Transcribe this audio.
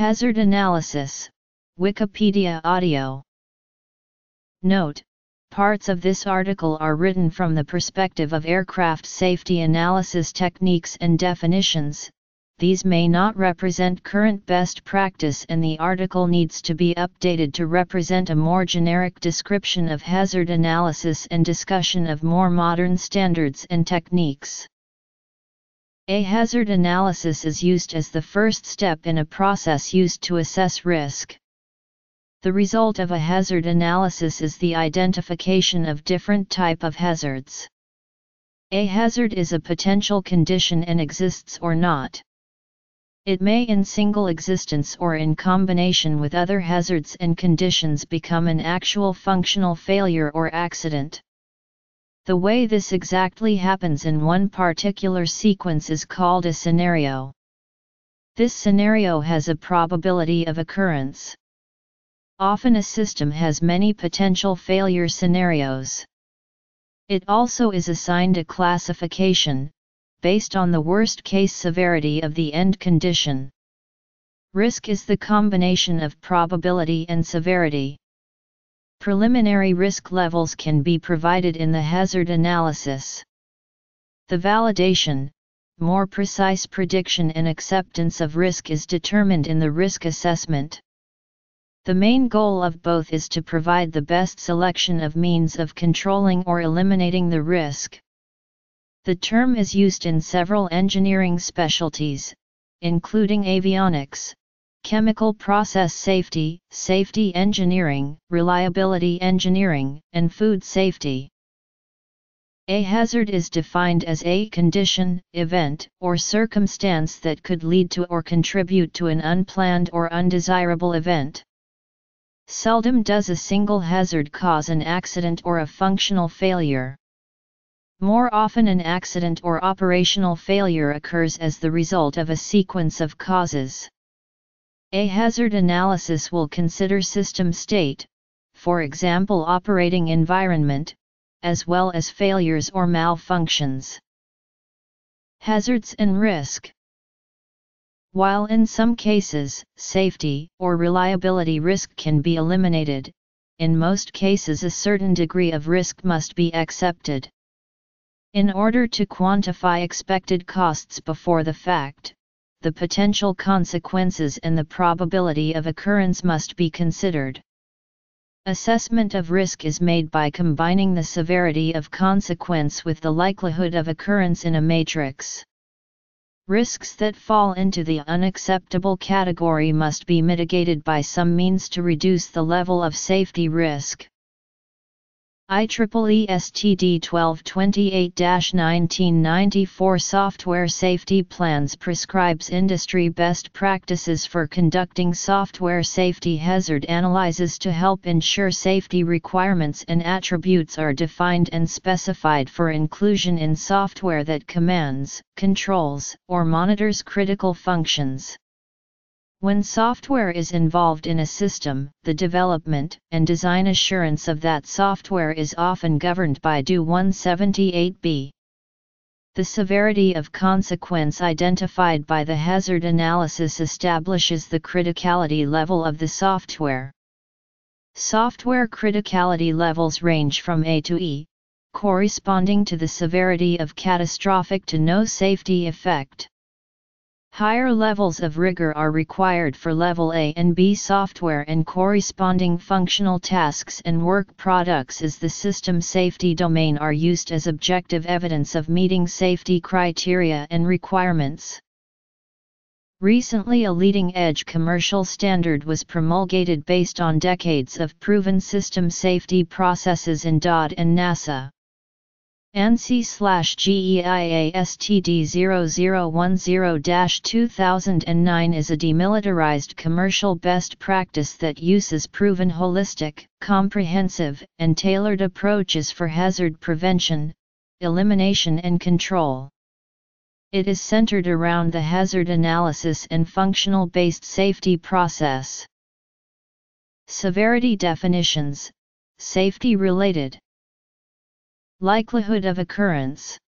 Hazard analysis, Wikipedia audio. Note, parts of this article are written from the perspective of aircraft safety analysis techniques and definitions. These may not represent current best practice, and the article needs to be updated to represent a more generic description of hazard analysis and discussion of more modern standards and techniques. A hazard analysis is used as the first step in a process used to assess risk. The result of a hazard analysis is the identification of different types of hazards. A hazard is a potential condition and exists or not. It may in single existence or in combination with other hazards and conditions become an actual functional failure or accident. The way this exactly happens in one particular sequence is called a scenario. This scenario has a probability of occurrence. Often a system has many potential failure scenarios. It also is assigned a classification, based on the worst-case severity of the end condition. Risk is the combination of probability and severity. Preliminary risk levels can be provided in the hazard analysis. The validation, more precise prediction and acceptance of risk is determined in the risk assessment. The main goal of both is to provide the best selection of means of controlling or eliminating the risk. The term is used in several engineering specialties, including avionics, chemical process safety, safety engineering, reliability engineering, and food safety. A hazard is defined as a condition, event, or circumstance that could lead to or contribute to an unplanned or undesirable event. Seldom does a single hazard cause an accident or a functional failure. More often an accident or operational failure occurs as the result of a sequence of causes. A hazard analysis will consider system state, for example operating environment, as well as failures or malfunctions. Hazards and risk. While in some cases, safety or reliability risk can be eliminated, in most cases a certain degree of risk must be accepted. In order to quantify expected costs before the fact, the potential consequences and the probability of occurrence must be considered. Assessment of risk is made by combining the severity of consequence with the likelihood of occurrence in a matrix. Risks that fall into the unacceptable category must be mitigated by some means to reduce the level of safety risk. IEEE STD 1228-1994 Software Safety Plans prescribes industry best practices for conducting software safety hazard analyses to help ensure safety requirements and attributes are defined and specified for inclusion in software that commands, controls, or monitors critical functions. When software is involved in a system, the development and design assurance of that software is often governed by DO-178B. The severity of consequence identified by the hazard analysis establishes the criticality level of the software. Software criticality levels range from A to E, corresponding to the severity of catastrophic to no safety effect. Higher levels of rigor are required for level A and B software, and corresponding functional tasks and work products as the system safety domain are used as objective evidence of meeting safety criteria and requirements. Recently, a leading-edge commercial standard was promulgated based on decades of proven system safety processes in DoD and NASA. ANSI/GEIA-STD-0010-2009 is a demilitarized commercial best practice that uses proven holistic, comprehensive, and tailored approaches for hazard prevention, elimination and control. It is centered around the hazard analysis and functional-based safety process. Severity definitions, safety-related. Likelihood of occurrence.